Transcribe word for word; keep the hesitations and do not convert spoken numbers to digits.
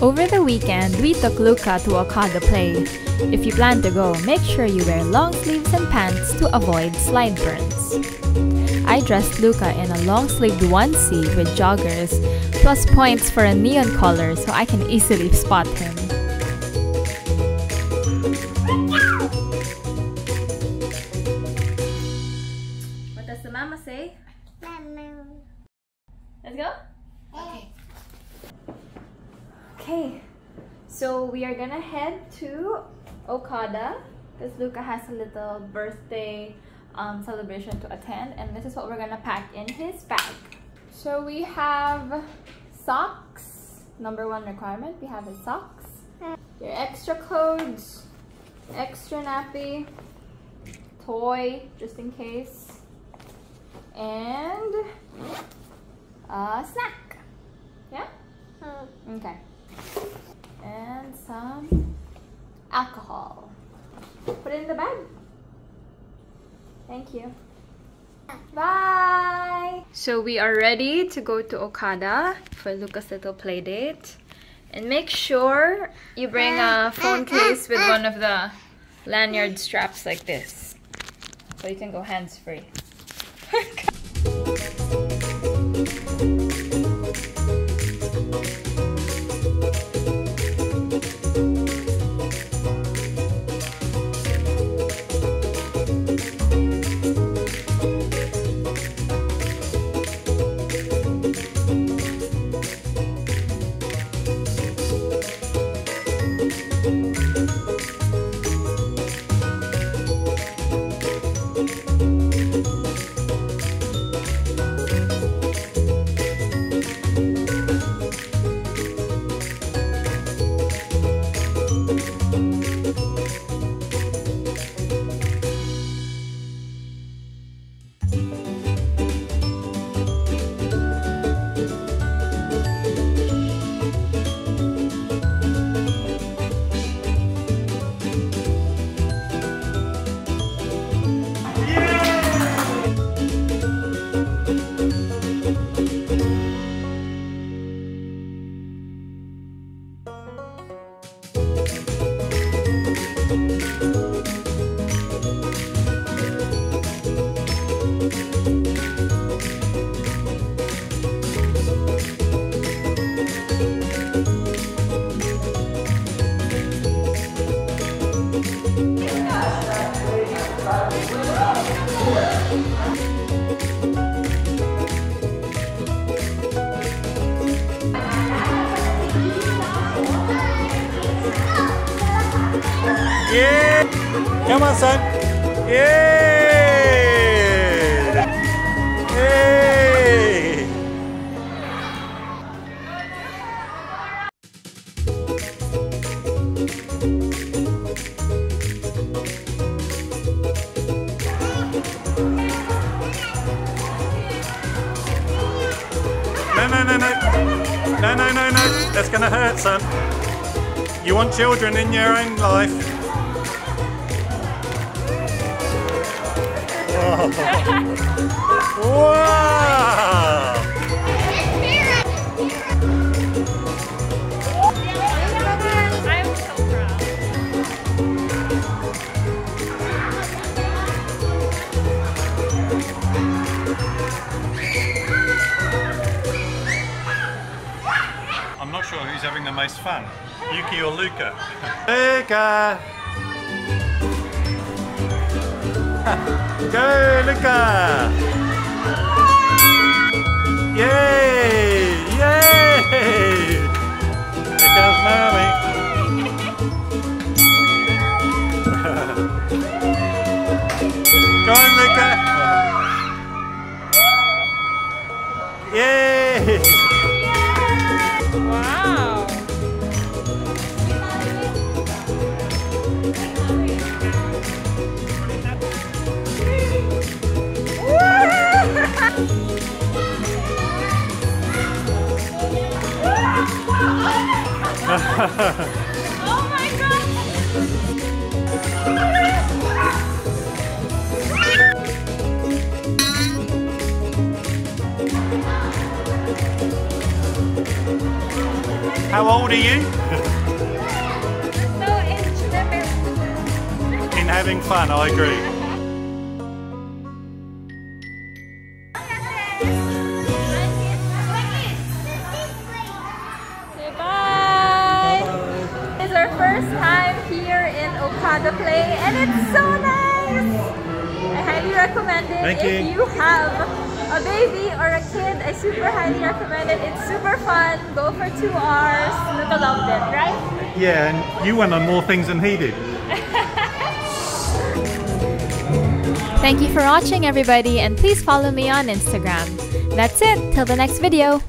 Over the weekend, we took Luca to Okada Play. If you plan to go, make sure you wear long sleeves and pants to avoid slide burns. I dressed Luca in a long-sleeved onesie with joggers, plus points for a neon color so I can easily spot him. What does the mama say? Mama. Let's go? Okay. Okay, so we are gonna head to Okada because Luca has a little birthday um, celebration to attend, and this is what we're gonna pack in his bag. So we have socks, number one requirement, we have his socks, your extra codes, extra nappy, toy just in case, and a snack. Yeah? Okay. And some alcohol. Put it in the bag. Thank you. Bye! So we are ready to go to Okada for Luca's little play date. And make sure you bring a phone case with one of the lanyard straps like this, so you can go hands-free. Yeah! Come on, son! Yeah! Hey! No, no, no, no! No, no, no, no! That's gonna hurt, son! You want children in your own life. Wow! I'm so proud. I'm not sure who's having the most fun, Yuki or Luca. Luca! Go, Luca! Yay! Yay! Here comes mommy. Go on, Luca! Yay! Wow! Oh my god! How old are you? In having fun, I agree. First time here in Okada Play, and it's so nice! I highly recommend it. Thank if you. you have a baby or a kid, I super highly recommend it. It's super fun. Go for two hours. Luca loved it, right? Yeah, and you went on more things than he did. Thank you for watching, everybody, and please follow me on Instagram. That's it. Till the next video.